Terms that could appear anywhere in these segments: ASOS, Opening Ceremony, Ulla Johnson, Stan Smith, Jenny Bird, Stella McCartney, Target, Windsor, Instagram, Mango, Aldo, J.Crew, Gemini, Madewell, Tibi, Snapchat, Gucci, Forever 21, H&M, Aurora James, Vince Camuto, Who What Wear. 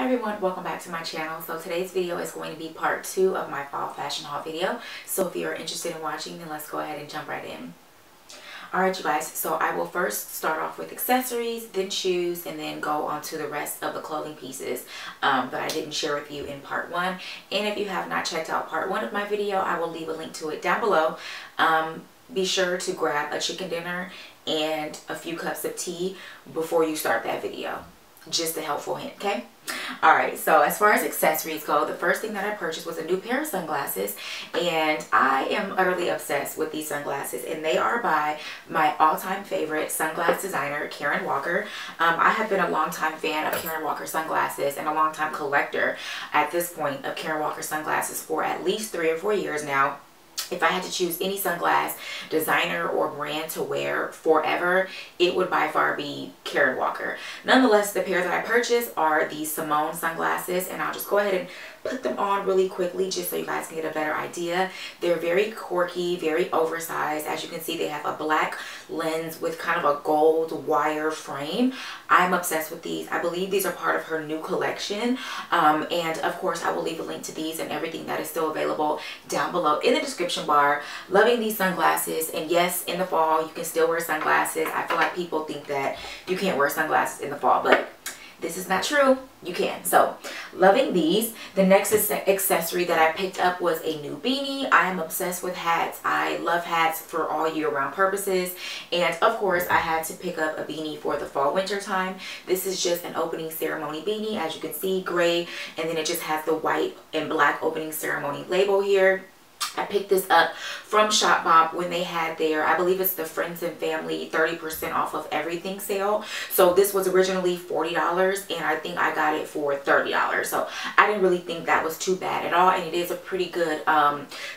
Hi everyone, welcome back to my channel. So today's video is going to be part 2 of my fall fashion haul video. So if you're interested in watching, then let's go ahead and jump right in. Alright you guys, so I will first start off with accessories, then shoes, and then go on to the rest of the clothing pieces that I didn't share with you in part 1. And if you have not checked out part 1 of my video, I will leave a link to it down below. Be sure to grab a chicken dinner and a few cups of tea before you start that video. Just a helpful hint, okay? Alright, so as far as accessories go, the first thing that I purchased was a new pair of sunglasses, and I am utterly obsessed with these sunglasses, and they are by my all-time favorite sunglass designer, Karen Walker. I have been a long-time fan of Karen Walker sunglasses and a long-time collector at this point of Karen Walker sunglasses for at least 3 or 4 years now. If I had to choose any sunglass designer or brand to wear forever, it would by far be Karen Walker. Nonetheless, the pair that I purchased are the Simone sunglasses, and I'll just go ahead and put them on really quickly just so you guys can get a better idea. They're very quirky, very oversized. As you can see, they have a black lens with kind of a gold wire frame. I'm obsessed with these. I believe these are part of her new collection. And of course, I will leave a link to these and everything that is still available down below in the description bar. Loving these sunglasses. And yes, in the fall, you can still wear sunglasses. I feel like people think that you can't wear sunglasses in the fall, but this is not true. You can. So, loving these. The next accessory that I picked up was a new beanie. I am obsessed with hats. I love hats for all year-round purposes. And, of course, I had to pick up a beanie for the fall-winter time. This is just an Opening Ceremony beanie. As you can see, gray. And then it just has the white and black Opening Ceremony label here. I picked this up from Shopbop when they had their, I believe it's the Friends and Family 30% off of everything sale. So this was originally $40 and I think I got it for $30. So I didn't really think that was too bad at all, and it is a pretty good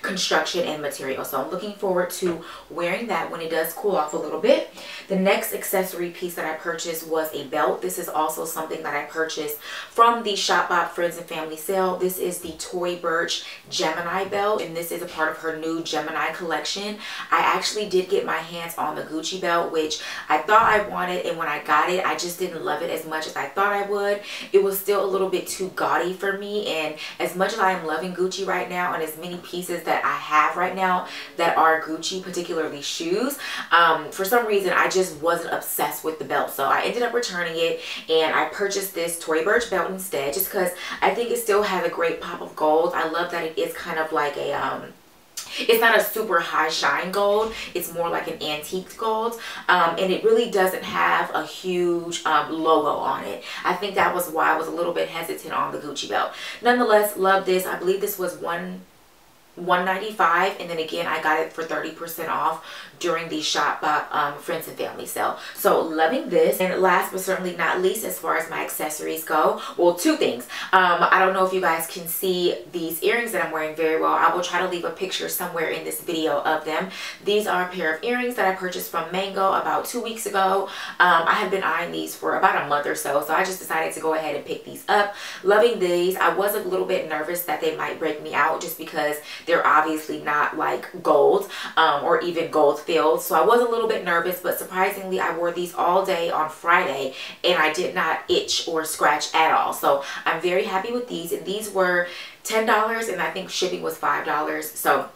construction and material. So I'm looking forward to wearing that when it does cool off a little bit. The next accessory piece that I purchased was a belt. This is also something that I purchased from the Shopbop Friends and Family sale. This is the Tory Burch Gemini belt, and this is a part of her new Gemini collection. I actually did get my hands on the Gucci belt, which I thought I wanted, and when I got it, I just didn't love it as much as I thought I would. It was still a little bit too gaudy for me, and as much as I am loving Gucci right now and as many pieces that I have right now that are Gucci, particularly shoes, for some reason I just wasn't obsessed with the belt. So I ended up returning it and I purchased this Tory Burch belt instead, just because I think it still has a great pop of gold. I love that it is kind of like a it's not a super high shine gold. It's more like an antique gold. And it really doesn't have a huge logo on it. I think that was why I was a little bit hesitant on the Gucci belt. Nonetheless, love this. I believe this was $195, and then again I got it for 30% off during the Shopbop Friends and Family sale. So loving this. And last but certainly not least, as far as my accessories go, well, 2 things. I don't know if you guys can see these earrings that I'm wearing very well. I will try to leave a picture somewhere in this video of them. These are a pair of earrings that I purchased from Mango about 2 weeks ago. I have been eyeing these for about a month or so, so I just decided to go ahead and pick these up. Loving these. I was a little bit nervous that they might break me out just because they're obviously not like gold or even gold filled. So I was a little bit nervous, but surprisingly I wore these all day on Friday and I did not itch or scratch at all. So I'm very happy with these, and these were $10 and I think shipping was $5. So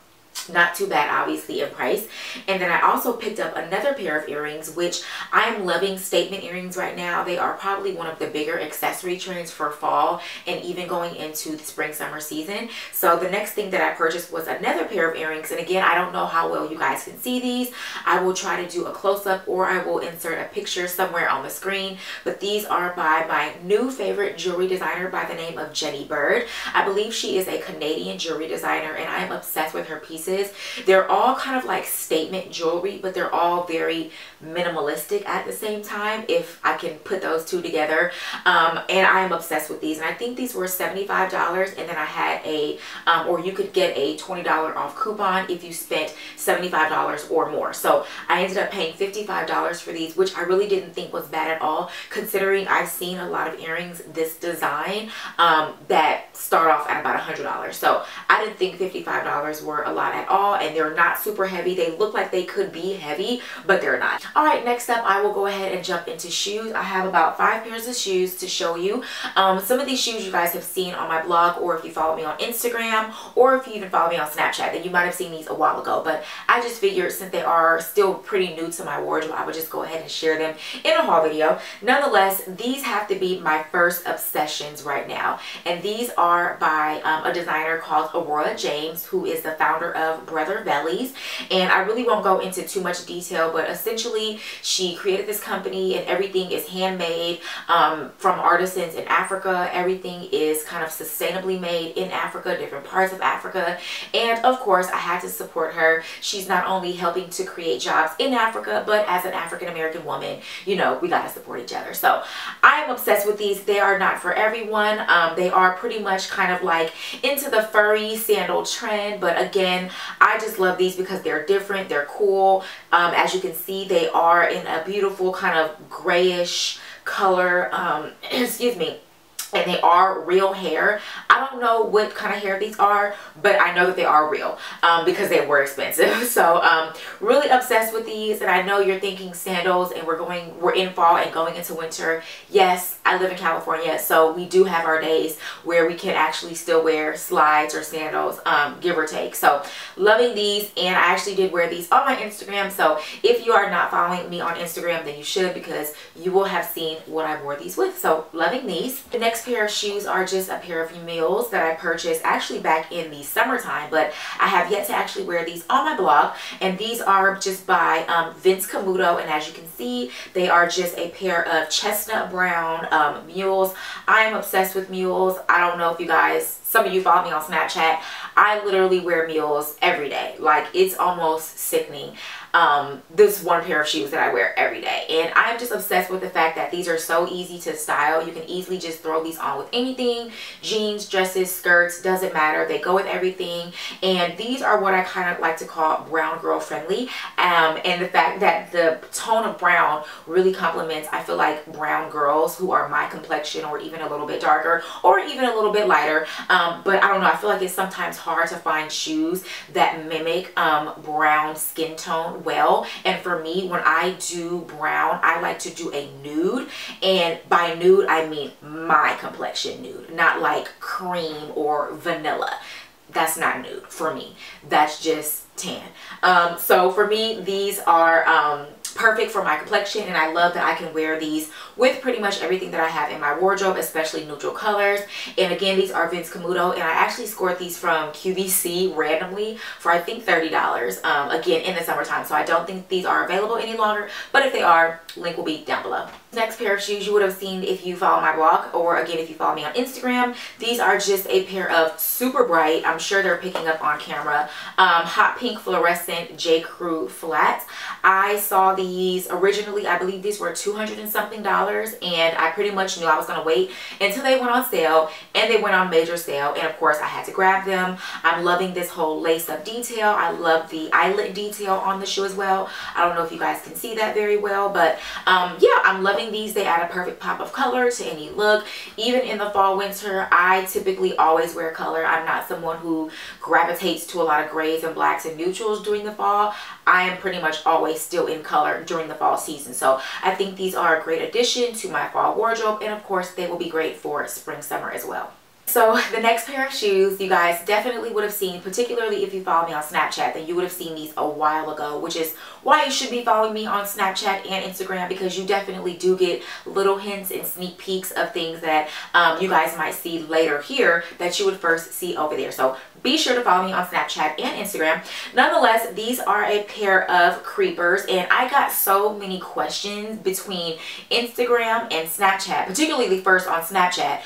not too bad, obviously, in price. And then I also picked up another pair of earrings, which I am loving statement earrings right now. They are probably one of the bigger accessory trends for fall and even going into the spring summer season. So the next thing that I purchased was another pair of earrings, and again I don't know how well you guys can see these. I will try to do a close-up or I will insert a picture somewhere on the screen, but these are by my new favorite jewelry designer by the name of Jenny Bird. I believe she is a Canadian jewelry designer, and I am obsessed with her pieces. They're all kind of like statement jewelry, but they're all very minimalistic at the same time, if I can put those two together. And I am obsessed with these, and I think these were $75, and then I had a or you could get a $20 off coupon if you spent $75 or more. So I ended up paying $55 for these, which I really didn't think was bad at all, considering I've seen a lot of earrings this design that start off at about $100. So I didn't think $55 were a lot at at all, and they're not super heavy. They look like they could be heavy, but they're not. All right, next up, I will go ahead and jump into shoes. I have about 5 pairs of shoes to show you. Some of these shoes you guys have seen on my blog, or if you follow me on Instagram, or if you even follow me on Snapchat, then you might have seen these a while ago. But I just figured since they are still pretty new to my wardrobe, I would just go ahead and share them in a haul video. Nonetheless, these have to be my first obsessions right now, and these are by a designer called Aurora James, who is the founder of Brother Vellies. And I really won't go into too much detail, but essentially she created this company, and everything is handmade from artisans in Africa. Everything is kind of sustainably made in Africa, different parts of Africa, and of course I had to support her. She's not only helping to create jobs in Africa, but as an African-American woman, you know, we gotta support each other. So I am obsessed with these. They are not for everyone. They are pretty much kind of like into the furry sandal trend, but again, I just love these because they're different, they're cool. As you can see, they are in a beautiful kind of grayish color, excuse me, and they are real hair. I don't know what kind of hair these are, but I know that they are real because they were expensive. So really obsessed with these. And I know you're thinking sandals, and we're in fall and going into winter. Yes, I live in California, so we do have our days where we can actually still wear slides or sandals, give or take. So loving these, and I actually did wear these on my Instagram. So if you are not following me on Instagram, then you should, because you will have seen what I wore these with. So loving these. The next pair of shoes are just a pair of mules that I purchased actually back in the summertime, but I have yet to actually wear these on my blog. And these are just by Vince Camuto, and as you can see, they are just a pair of chestnut brown mules. I am obsessed with mules. I don't know if you guys, some of you follow me on Snapchat. I literally wear mules every day. Like, it's almost sickening. This one pair of shoes that I wear every day, and I'm just obsessed with the fact that these are so easy to style. You can easily just throw these on with anything, jeans, dresses, skirts, doesn't matter. They go with everything. And these are what I kind of like to call brown girl friendly, and the fact that the tone of brown really complements, I feel like, brown girls who are my complexion, or even a little bit darker, or even a little bit lighter. But I don't know, I feel like it's sometimes hard to find shoes that mimic brown skin tone well. And for me, when I do brown, I like to do a nude, and by nude I mean my complexion nude, not like cream or vanilla. That's not nude for me, that's just tan. So for me, these are perfect for my complexion, and I love that I can wear these with pretty much everything that I have in my wardrobe, especially neutral colors. And again, these are Vince Camuto, and I actually scored these from QVC randomly for I think $30, again in the summertime. So I don't think these are available any longer, but if they are, link will be down below. Next pair of shoes you would have seen if you follow my blog, or again if you follow me on Instagram. These are just a pair of super bright, I'm sure they're picking up on camera, hot pink fluorescent J.Crew flats. I saw these originally, I believe these were $200 and something, and I pretty much knew I was going to wait until they went on sale, and they went on major sale, and of course I had to grab them. I'm loving this whole lace up detail. I love the eyelet detail on the shoe as well. I don't know if you guys can see that very well, but yeah, I'm loving these. They add a perfect pop of color to any look. Even in the fall winter, I typically always wear color. I'm not someone who gravitates to a lot of grays and blacks and neutrals during the fall. I am pretty much always still in color during the fall season. So I think these are a great addition to my fall wardrobe, and of course they will be great for spring summer as well. So the next pair of shoes you guys definitely would have seen, particularly if you follow me on Snapchat, then you would have seen these a while ago, which is why you should be following me on Snapchat and Instagram, because you definitely do get little hints and sneak peeks of things that you guys might see later here that you would first see over there. So be sure to follow me on Snapchat and Instagram. Nonetheless, these are a pair of creepers, and I got so many questions between Instagram and Snapchat, particularly first on Snapchat,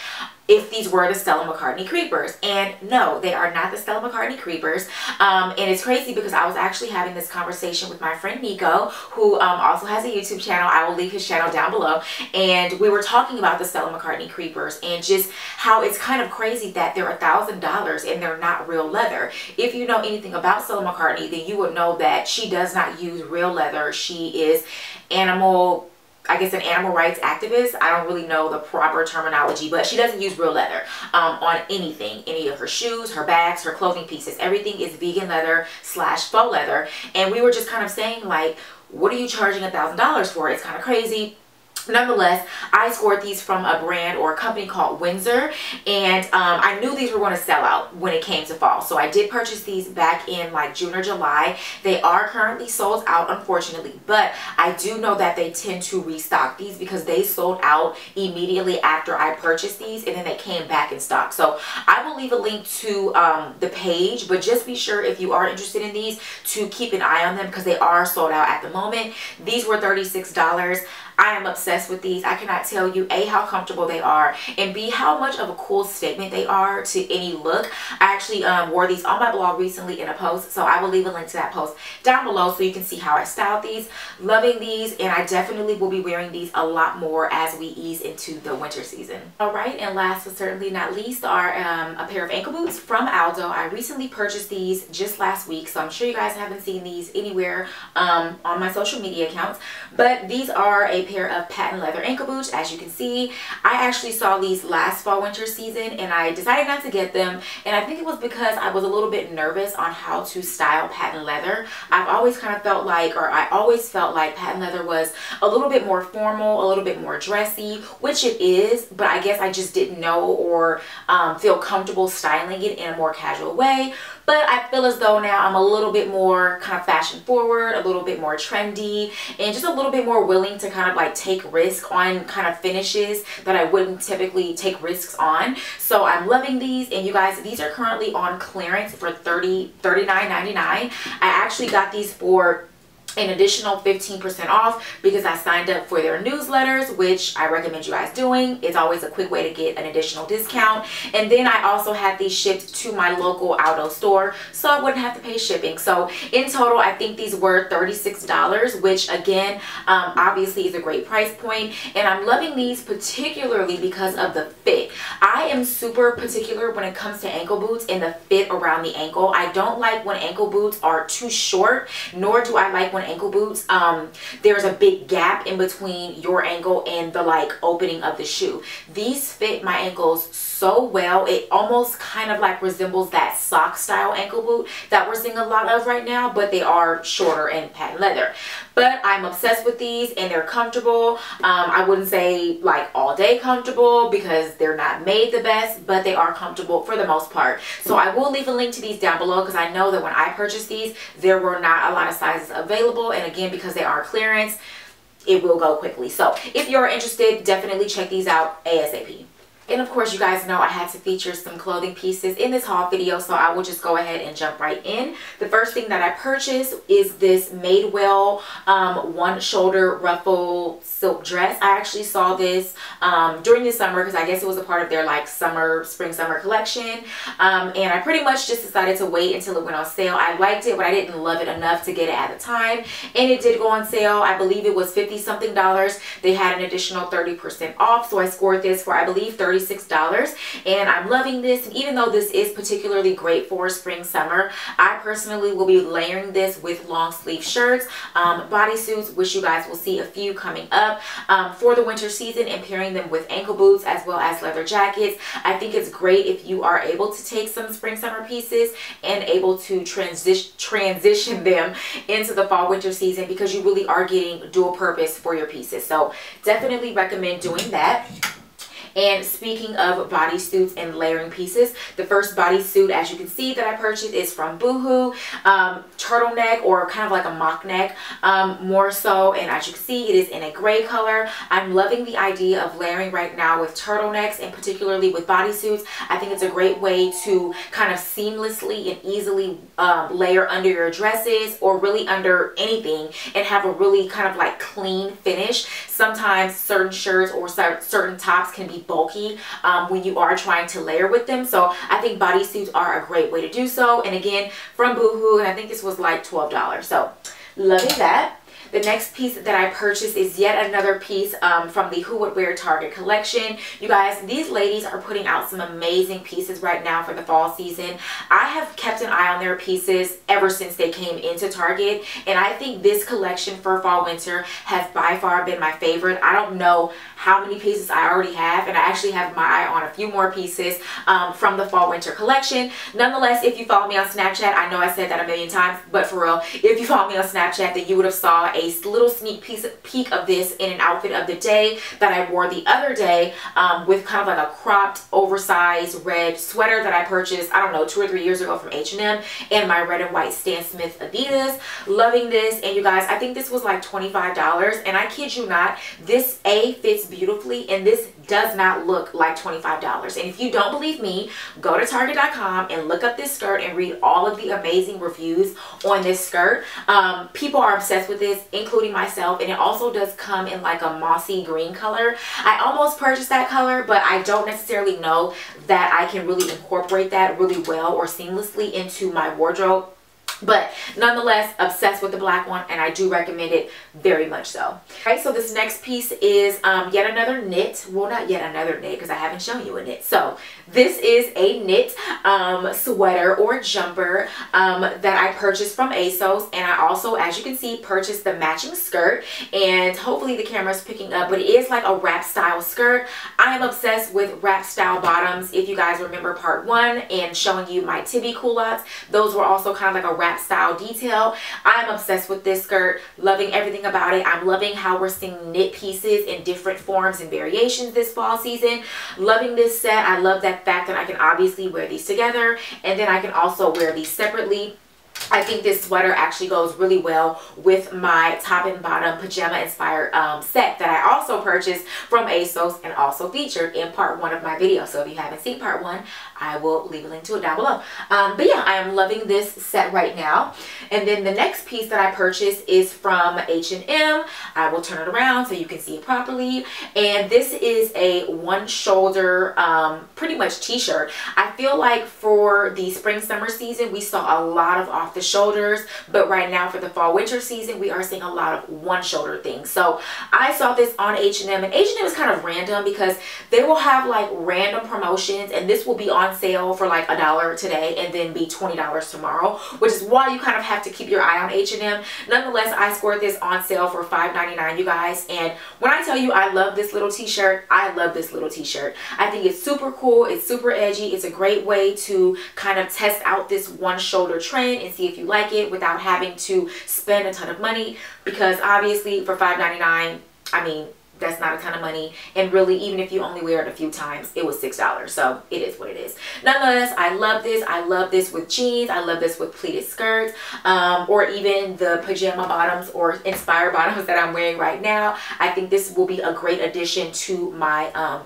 if these were the Stella McCartney creepers. And no, they are not the Stella McCartney creepers. And it's crazy because I was actually having this conversation with my friend Nico, who also has a YouTube channel. I will leave his channel down below. And we were talking about the Stella McCartney creepers and just how it's kind of crazy that they're $1,000 and they're not real leather. If you know anything about Stella McCartney, then you would know that she does not use real leather. She is animal, I guess, an animal rights activist. I don't really know the proper terminology, but she doesn't use real leather on anything, any of her shoes, her bags, her clothing pieces. Everything is vegan leather slash faux leather. And we were just kind of saying, like, what are you charging $1,000 for? It's kind of crazy. Nonetheless, I scored these from a brand or a company called Windsor, and I knew these were going to sell out when it came to fall, so I did purchase these back in like June or July. They are currently sold out, unfortunately, but I do know that they tend to restock these because they sold out immediately after I purchased these, and then they came back in stock. So I will leave a link to the page, but just be sure if you are interested in these to keep an eye on them because they are sold out at the moment. These were $36. I am obsessed with these. I cannot tell you A, how comfortable they are, and B, how much of a cool statement they are to any look. I actually wore these on my blog recently in a post, so I will leave a link to that post down below so you can see how I styled these. Loving these, and I definitely will be wearing these a lot more as we ease into the winter season. All right, and last but certainly not least are a pair of ankle boots from Aldo. I recently purchased these just last week, so I'm sure you guys haven't seen these anywhere on my social media accounts, but these are a pair of patent leather ankle boots. As you can see, I actually saw these last fall winter season and I decided not to get them, and I think it was because I was a little bit nervous on how to style patent leather. I've always kind of felt like, or I always felt like patent leather was a little bit more formal, a little bit more dressy, which it is, but I guess I just didn't know or feel comfortable styling it in a more casual way. But I feel as though now I'm a little bit more kind of fashion forward, a little bit more trendy, and just a little bit more willing to kind of like take risk on kind of finishes that I wouldn't typically take risks on. So I'm loving these, and you guys, these are currently on clearance for $39.99. I actually got these for an additional 15% off because I signed up for their newsletters, which I recommend you guys doing. It's always a quick way to get an additional discount. And then I also had these shipped to my local Aldo store, so I wouldn't have to pay shipping. So in total, I think these were $36, which again, obviously is a great price point. And I'm loving these particularly because of the fit. I am super particular when it comes to ankle boots and the fit around the ankle. I don't like when ankle boots are too short, nor do I like when ankle boots there's a big gap in between your ankle and the like opening of the shoe. These fit my ankles so well. It almost kind of like resembles that sock style ankle boot that we're seeing a lot of right now, but they are shorter and patent leather. But I'm obsessed with these, and they're comfortable. I wouldn't say like all day comfortable because they're not made the best, but they are comfortable for the most part. So I will leave a link to these down below because I know that when I purchased these, there were not a lot of sizes available, and again, because they are clearance, it will go quickly. So if you're interested, definitely check these out ASAP. And of course, you guys know I had to feature some clothing pieces in this haul video, so I will just go ahead and jump right in. The first thing that I purchased is this Madewell one shoulder ruffle silk dress. I actually saw this during the summer because I guess it was a part of their like summer, spring, summer collection. And I pretty much just decided to wait until it went on sale. I liked it, but I didn't love it enough to get it at the time. And it did go on sale. I believe it was $50-something. They had an additional 30% off, so I scored this for, I believe, $36, and I'm loving this. And even though this is particularly great for spring summer, I personally will be layering this with long sleeve shirts, bodysuits, which you guys will see a few coming up for the winter season, and pairing them with ankle boots as well as leather jackets. I think it's great if you are able to take some spring summer pieces and able to transition them into the fall winter season, because you really are getting dual purpose for your pieces. So definitely recommend doing that. And speaking of bodysuits and layering pieces, the first bodysuit, as you can see, that I purchased is from Boohoo. Turtleneck, or kind of like a mock neck, more so. And as you can see, it is in a gray color. I'm loving the idea of layering right now with turtlenecks, and particularly with bodysuits. I think it's a great way to kind of seamlessly and easily layer under your dresses, or really under anything, and have a really kind of like clean finish. Sometimes certain shirts or certain tops can be bulky when you are trying to layer with them, so I think bodysuits are a great way to do so. And again, from Boohoo, and I think this was like $12, so loving that. The next piece that I purchased is yet another piece from the Who What Wear Target collection. You guys, these ladies are putting out some amazing pieces right now for the fall season. I have kept an eye on their pieces ever since they came into Target, and I think this collection for fall winter has by far been my favorite. I don't know how many pieces I already have, and I actually have my eye on a few more pieces from the fall winter collection. Nonetheless, if you follow me on Snapchat, I know I said that a million times, but for real, if you follow me on Snapchat, then you would have saw a little sneak peek of this in an outfit of the day that I wore the other day with kind of like a cropped, oversized red sweater that I purchased, I don't know, 2 or 3 years ago from H&M, and my red and white Stan Smith Adidas. Loving this, and you guys, I think this was like $25, and I kid you not, this A fits beautifully, and this does not look like $25. And if you don't believe me, go to Target.com and look up this skirt and read all of the amazing reviews on this skirt. People are obsessed with this, including myself, and it also does come in like a mossy green color. I almost purchased that color, but I don't necessarily know that I can really incorporate that really well or seamlessly into my wardrobe. But nonetheless, obsessed with the black one, and I do recommend it very much so. Alright, so this next piece is yet another knit. Well, not yet another knit because I haven't shown you a knit. So this is a knit sweater or jumper that I purchased from ASOS, and I also, as you can see, purchased the matching skirt, and hopefully the camera's picking up, but it is like a wrap style skirt. I am obsessed with wrap style bottoms. If you guys remember part one and showing you my Tibi culottes, those were also kind of like a wrap style detail. I'm obsessed with this skirt, loving everything about it. I'm loving how we're seeing knit pieces in different forms and variations this fall season. Loving this set. I love that fact that I can obviously wear these together, and then I can also wear these separately. I think this sweater actually goes really well with my top and bottom pajama inspired set that I also purchased from ASOS and also featured in part one of my video. So if you haven't seen part one, I will leave a link to it down below. But yeah, I am loving this set right now. And then the next piece that I purchased is from H&M. I will turn it around so you can see it properly. And this is a one shoulder pretty much t-shirt. I feel like for the spring summer season, we saw a lot of off the shoulders, but right now for the fall winter season, we are seeing a lot of one shoulder things. So I saw this on H&M, and H&M is kind of random because they will have like random promotions, and this will be on sale for like $1 today and then be $20 tomorrow, which is why you kind of have to keep your eye on H&M. Nonetheless, I scored this on sale for $5.99, you guys, and when I tell you I love this little t-shirt, I love this little t-shirt. I think it's super cool, it's super edgy, it's a great way to kind of test out this one shoulder trend and see if you like it without having to spend a ton of money, because obviously for $5.99, I mean, that's not a ton of money, and really even if you only wear it a few times, it was $6, so it is what it is. Nonetheless, I love this. I love this with jeans, I love this with pleated skirts, or even the pajama bottoms or inspired bottoms that I'm wearing right now. I think this will be a great addition to my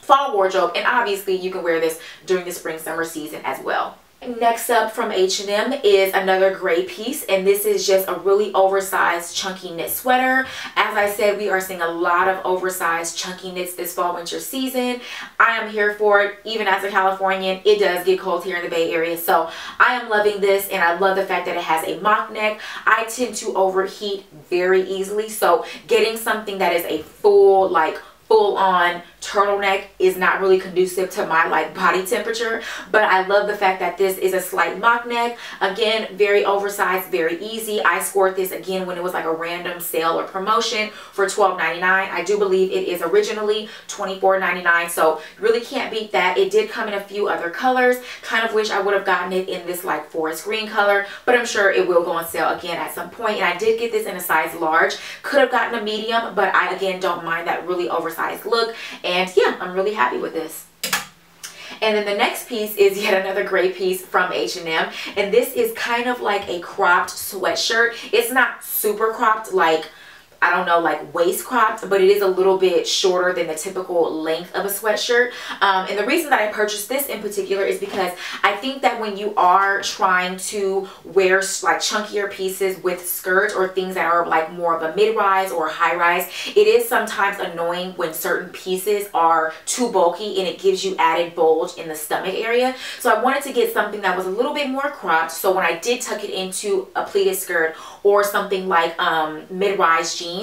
fall wardrobe, and obviously you can wear this during the spring summer season as well. Next up from H&M is another gray piece, and this is just a really oversized chunky knit sweater. As I said, we are seeing a lot of oversized chunky knits this fall winter season. I am here for it. Even as a Californian, it does get cold here in the Bay Area, so I am loving this, and I love the fact that it has a mock neck. I tend to overheat very easily, so getting something that is a full like full-on turtleneck is not really conducive to my like body temperature, but I love the fact that this is a slight mock neck. Again, very oversized, very easy. I scored this again when it was like a random sale or promotion for $12.99. I do believe it is originally $24.99, so really can't beat that. It did come in a few other colors. Kind of wish I would have gotten it in this like forest green color, but I'm sure it will go on sale again at some point. And I did get this in a size large. Could have gotten a medium, but I again don't mind that really oversized look, and yeah, I'm really happy with this. And then the next piece is yet another gray piece from H&M, and this is kind of like a cropped sweatshirt. It's not super cropped, like I don't know, like waist cropped, but it is a little bit shorter than the typical length of a sweatshirt. And the reason that I purchased this in particular is because I think that when you are trying to wear like chunkier pieces with skirts or things that are like more of a mid-rise or high-rise, it is sometimes annoying when certain pieces are too bulky and it gives you added bulge in the stomach area. So I wanted to get something that was a little bit more cropped, so when I did tuck it into a pleated skirt or something like mid-rise jeans,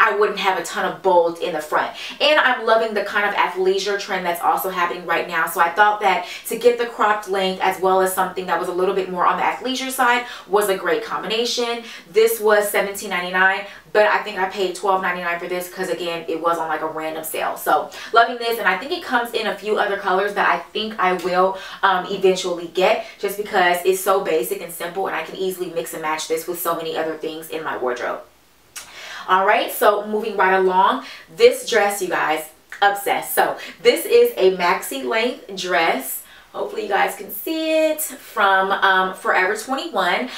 I wouldn't have a ton of bulge in the front. And I'm loving the kind of athleisure trend that's also happening right now, so I thought that to get the cropped length as well as something that was a little bit more on the athleisure side was a great combination. This was $17.99, but I think I paid $12.99 for this because, again, it was on like a random sale. So loving this, and I think it comes in a few other colors that I think I will eventually get, just because it's so basic and simple and I can easily mix and match this with so many other things in my wardrobe. Alright, so moving right along, this dress, you guys, obsessed. So this is a maxi length dress. Hopefully you guys can see it, from Forever 21.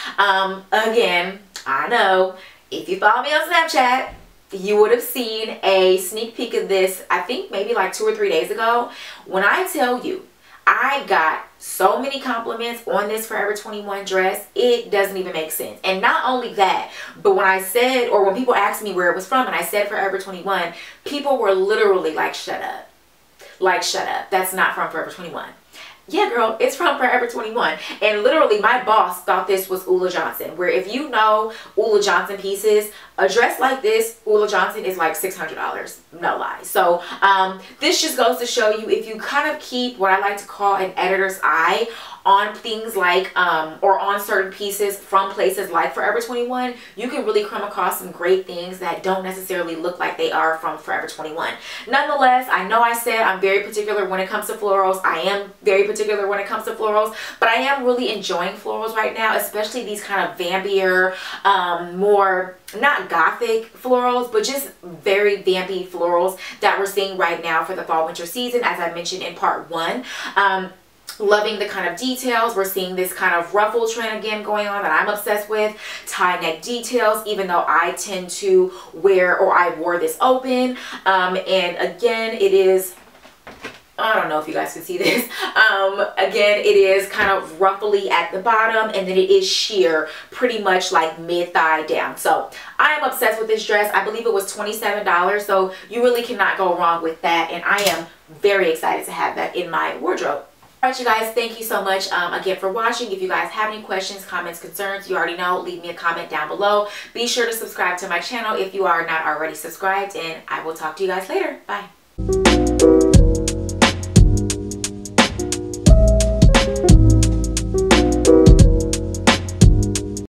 Again, I know if you follow me on Snapchat, you would have seen a sneak peek of this, I think maybe like 2 or 3 days ago. When I tell you, I got so many compliments on this Forever 21 dress, it doesn't even make sense. And not only that, but when I said, or when people asked me where it was from and I said Forever 21, people were literally like, shut up. Like, shut up. That's not from Forever 21. Yeah, girl, it's from Forever 21. And literally, my boss thought this was Ulla Johnson, where if you know Ulla Johnson pieces, a dress like this, Ulla Johnson, is like $600. No lie. So this just goes to show you, if you kind of keep what I like to call an editor's eye on things like, or on certain pieces from places like Forever 21, you can really come across some great things that don't necessarily look like they are from Forever 21. Nonetheless, I know I said I'm very particular when it comes to florals. I am very particular when it comes to florals, but I am really enjoying florals right now, especially these kind of vampier, more not gothic florals, but just very vampy florals that we're seeing right now for the fall winter season, as I mentioned in part one. Loving the kind of details. We're seeing this kind of ruffle trend again going on that I'm obsessed with. Tie neck details, even though I tend to wear, or I wore this open. And again, it is, I don't know if you guys can see this. Again, it is kind of ruffly at the bottom, and then it is sheer pretty much like mid-thigh down. So I am obsessed with this dress. I believe it was $27, so you really cannot go wrong with that. And I am very excited to have that in my wardrobe. All right, you guys, thank you so much again for watching. If you guys have any questions, comments, concerns, you already know, leave me a comment down below. Be sure to subscribe to my channel if you are not already subscribed, and I will talk to you guys later. Bye.